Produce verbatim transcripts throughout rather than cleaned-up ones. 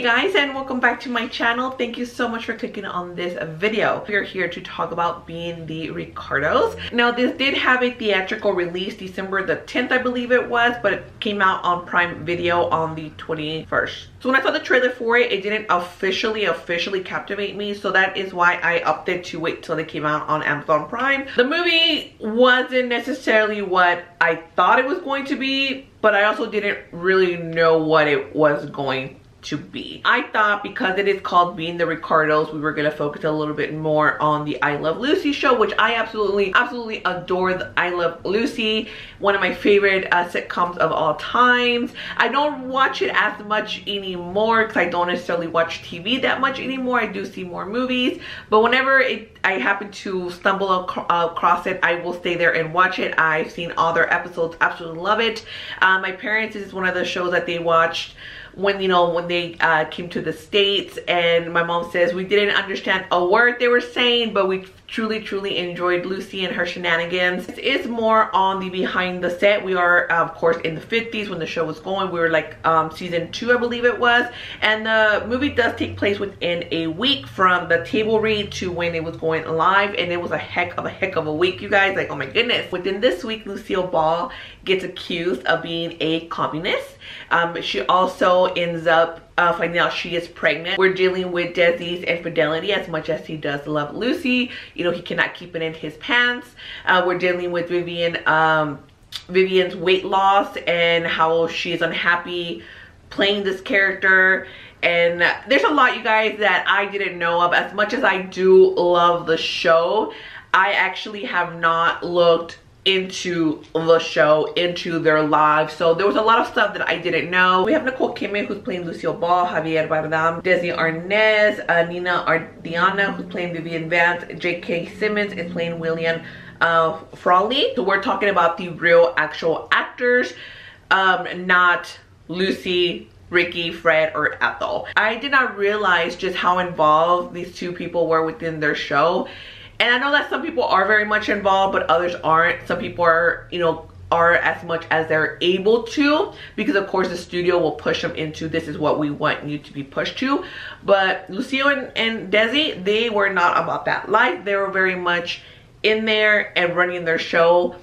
Hey guys, and welcome back to my channel. Thank you so much for clicking on this video. We are here to talk about Being the Ricardos. Now, this did have a theatrical release December the tenth, I believe it was, but it came out on Prime Video on the twenty-first. So when I saw the trailer for it, it didn't officially, officially captivate me, so that is why I opted to wait till it came out on Amazon Prime. The movie wasn't necessarily what I thought it was going to be, but I also didn't really know what it was going to be. I thought because it is called Being the Ricardos, we were going to focus a little bit more on the I Love Lucy show, which I absolutely, absolutely adore. The I Love Lucy, one of my favorite uh, sitcoms of all times. I don't watch it as much anymore because I don't necessarily watch T V that much anymore. I do see more movies, but whenever it I happen to stumble ac across it, I will stay there and watch it. I've seen all their episodes, absolutely love it. Uh, my parents, this is one of the shows that they watched when, you know, when they uh, came to the States, and my mom says we didn't understand a word they were saying, but we truly, truly enjoyed Lucy and her shenanigans. This is more on the behind the set. We are, uh, of course, in the fifties when the show was going. We were like um, season two, I believe it was. And the movie does take place within a week from the table read to when it was going live. And it was a heck of a heck of a week, you guys. Like, oh my goodness. Within this week, Lucille Ball gets accused of being a communist. Um, she also ends up Uh, finding out she is pregnant. We're dealing with Desi's infidelity. As much as he does love Lucy, you know, he cannot keep it in his pants. Uh, we're dealing with Vivian, um, Vivian's weight loss and how she is unhappy playing this character. And uh, there's a lot, you guys, that I didn't know of. As much as I do love the show, I actually have not looked into the show, into their lives, so there was a lot of stuff that I didn't know. We have Nicole Kidman, who's playing Lucille Ball, Javier Bardem, Desi Arnaz, uh, Nina Arianda, who's playing Vivian Vance, J K Simmons is playing William uh, Frawley. So we're talking about the real actual actors, um, not Lucy, Ricky, Fred, or Ethel. I did not realize just how involved these two people were within their show. And I know that some people are very much involved, but others aren't. Some people are, you know, are as much as they're able to, because of course the studio will push them into, this is what we want you to be pushed to. But Lucille and, and Desi, they were not about that life. They were very much in there and running their show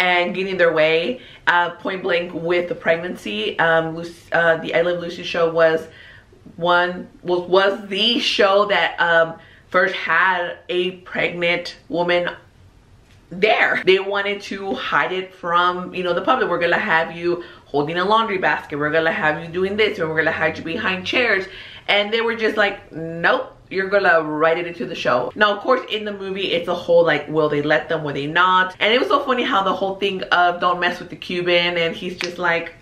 and getting their way, uh, point blank with the pregnancy. Um, uh, the I Love Lucy show was one, was, was the show that, um, first had a pregnant woman there. They wanted to hide it from, you know, the public. We're gonna have you holding a laundry basket, we're gonna have you doing this, and we're gonna hide you behind chairs. And they were just like, nope, you're gonna write it into the show. Now, of course, in the movie, it's a whole like, will they let them, will they not? And it was so funny how the whole thing of don't mess with the Cuban, and he's just like,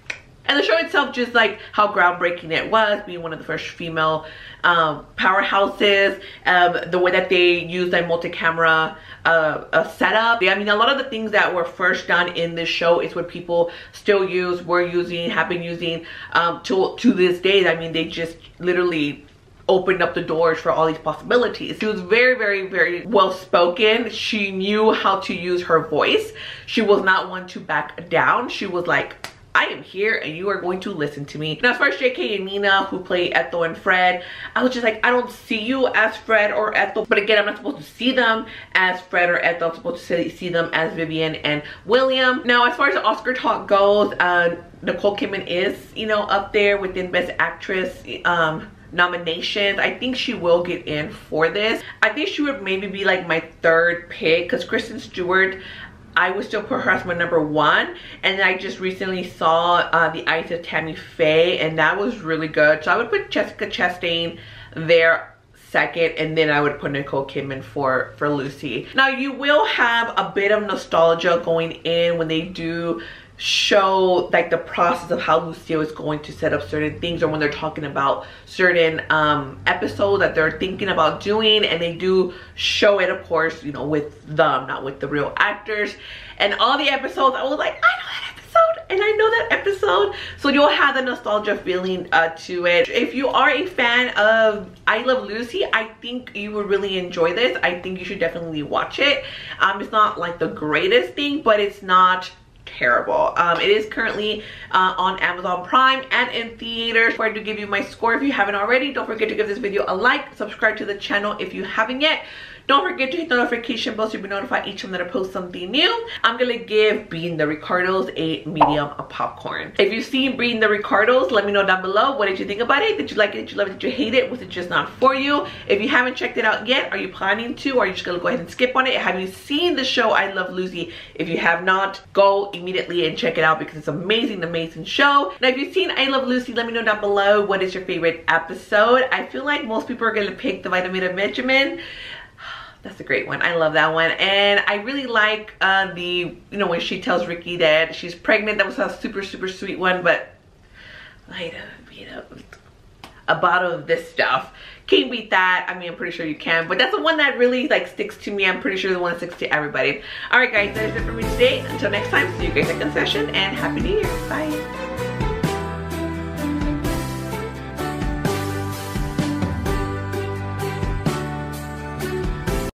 and the show itself, just like how groundbreaking it was, being one of the first female um, powerhouses, um, the way that they used a multi-camera uh, uh, setup. I mean, a lot of the things that were first done in this show is what people still use, were using, have been using um, to, to this day. I mean, they just literally opened up the doors for all these possibilities. She was very, very, very well spoken. She knew how to use her voice. She was not one to back down. She was like, I am here and you are going to listen to me. Now, as far as J K and Nina, who play Ethel and Fred, I was just like, I don't see you as Fred or Ethel. But again, I'm not supposed to see them as Fred or Ethel. I'm supposed to see them as Vivian and William. Now, as far as the Oscar talk goes, uh, Nicole Kidman is, you know, up there within Best Actress um, nominations. I think she will get in for this. I think she would maybe be like my third pick, because Kristen Stewart, I would still put her as my number one. And then I just recently saw uh, The Eyes of Tammy Faye, and that was really good. So I would put Jessica Chastain there second, and then I would put Nicole Kidman for, for Lucy. Now, you will have a bit of nostalgia going in when they do show like the process of how Lucille is going to set up certain things, or when they're talking about certain um episodes that they're thinking about doing, and they do show it, of course, you know, with them, not with the real actors. And all the episodes, I was like, I know that episode and I know that episode. So you'll have the nostalgia feeling uh to it. If you are a fan of I Love Lucy, I think you would really enjoy this. I think you should definitely watch it. Um it's not like the greatest thing, but it's not terrible. Um, it is currently uh, on Amazon Prime and in theaters. Before I do give you my score, if you haven't already, don't forget to give this video a like, subscribe to the channel if you haven't yet. Don't forget to hit the notification bell so you'll be notified each time that I post something new. I'm gonna give Being the Ricardos a medium of popcorn. If you've seen Being the Ricardos, let me know down below. What did you think about it? Did you like it? Did you love it? Did you hate it? Was it just not for you? If you haven't checked it out yet, are you planning to? Or are you just gonna go ahead and skip on it? Have you seen the show I Love Lucy? If you have not, go immediately and check it out because it's an amazing, amazing show. Now, if you've seen I Love Lucy, let me know down below what is your favorite episode. I feel like most people are gonna pick the Vitameatavegamin. That's a great one. I love that one. And I really like uh, the, you know, when she tells Ricky that she's pregnant. That was a super, super sweet one. But, light up, you know, a bottle of this stuff. Can't beat that. I mean, I'm pretty sure you can. But that's the one that really, like, sticks to me. I'm pretty sure the one that sticks to everybody. All right, guys. That is it for me today. Until next time, see you guys at concession. And Happy New Year. Bye.